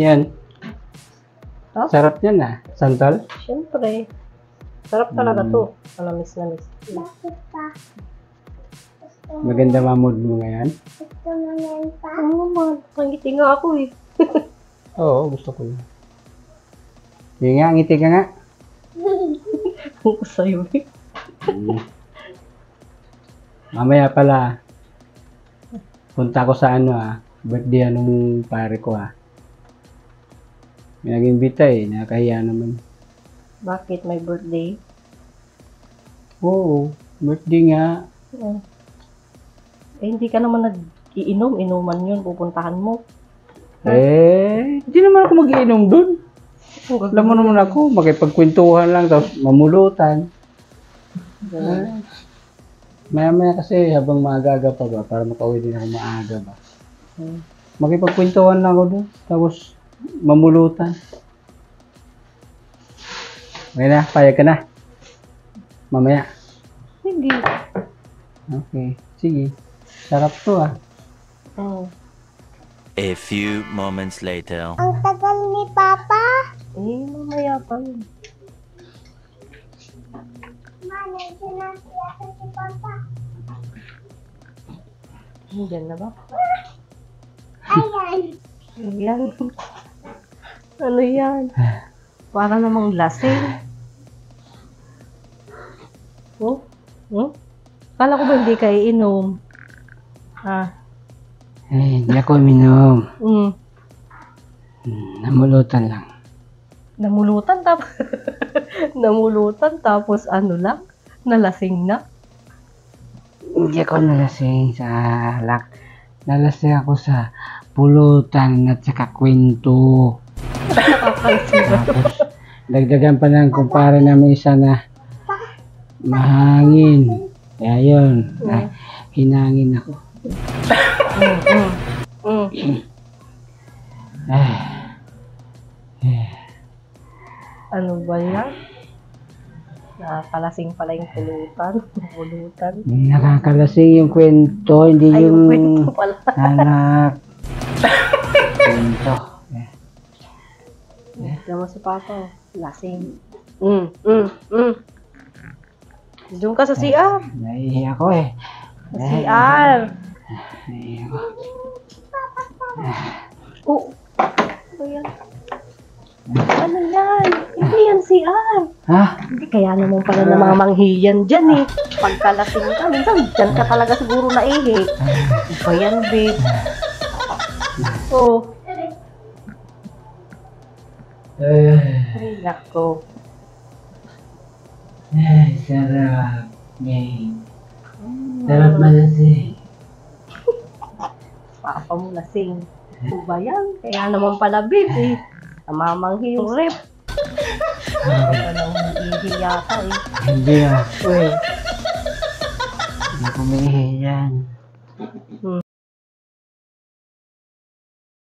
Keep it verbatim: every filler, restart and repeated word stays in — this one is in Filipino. Yan. Oh? Sarap yan ah, santol. Siyempre. Sarap talaga hmm. to. Malamis na mis. Bakit pa? Maganda mga mood mo ngayon? Gusto mo ngayon pa? Oo, oh, makangiti nga ako eh. Oo, gusto ko yun. Yun nga, ngiti ka nga. Ang kasayo eh. Mamaya pala, punta ko sa ano ah, birthday anong pare ko ah. May nag-invita eh, nakakahiya naman. Bakit? May birthday? Oo, birthday nga. Uh, eh, hindi ka naman nag-iinom, inuman yun, pupuntahan mo. Eh, hindi naman ako mag-iinom dun. Alam mo naman ako, makipagkwentuhan lang, tapos mamulutan. Uh, Maya-maya kasi habang maaga pa ba, para makauwi din ako maaga ba. Uh, makipagkwentuhan lang ako dun, tapos mamulutan. Okay na, payag ka na. Mamaya. Sige. Okay, sige. Sarap to ah. Oh. A few moments later. Ang tagal ni Papa. Eh, mamaya pa. Mama, nandiyan na si Papa. Nandiyan na ba? Ayan. Ayan. Ano yan? Para namang lasing. Oh? Oh? Kala ko ba hindi ka iinom? Ah. Eh, hindi ako uminom. Mm. Namulutan lang. Namulutan tapos? Namulutan tapos ano lang? Nalasing na? Hindi ako nalasing sa halak. Nalasing ako sa pulutan at saka kwento. Tapos, dagdagan pa ng kumpara namin isa na mahangin. Kaya yun, na, hinangin ako. Mm, mm. Ah. Eh. Ano ba yan? Nakakalasing pala yung pulutan. Pulutan. Nakakalasing yung kwento, hindi ay, yung, yung kwento pala. Anak. Kwento. Naman si Papa, lasing. Mm, mm, mm. Diyan ka sa C R. Nahihiya ko eh. Sa C R. Nahihiya ko. Oh, ano yan? Ano yan? Hindi yan C R. Ha? Hindi kaya naman pala ng mga manghiyan dyan eh. Pagkalasing ka, minsan dyan ka talaga siguro naihi. Iba yan, babe. Oh. Ay, nako. Ay, sarap. Ay. Sarap malasing. Papa mo lasing. O ba yan? Kaya naman pala, babe. Namamanghi yung rep. Hindi yata eh. Hindi ah. Uy. Hindi kumihi yan. Hmm.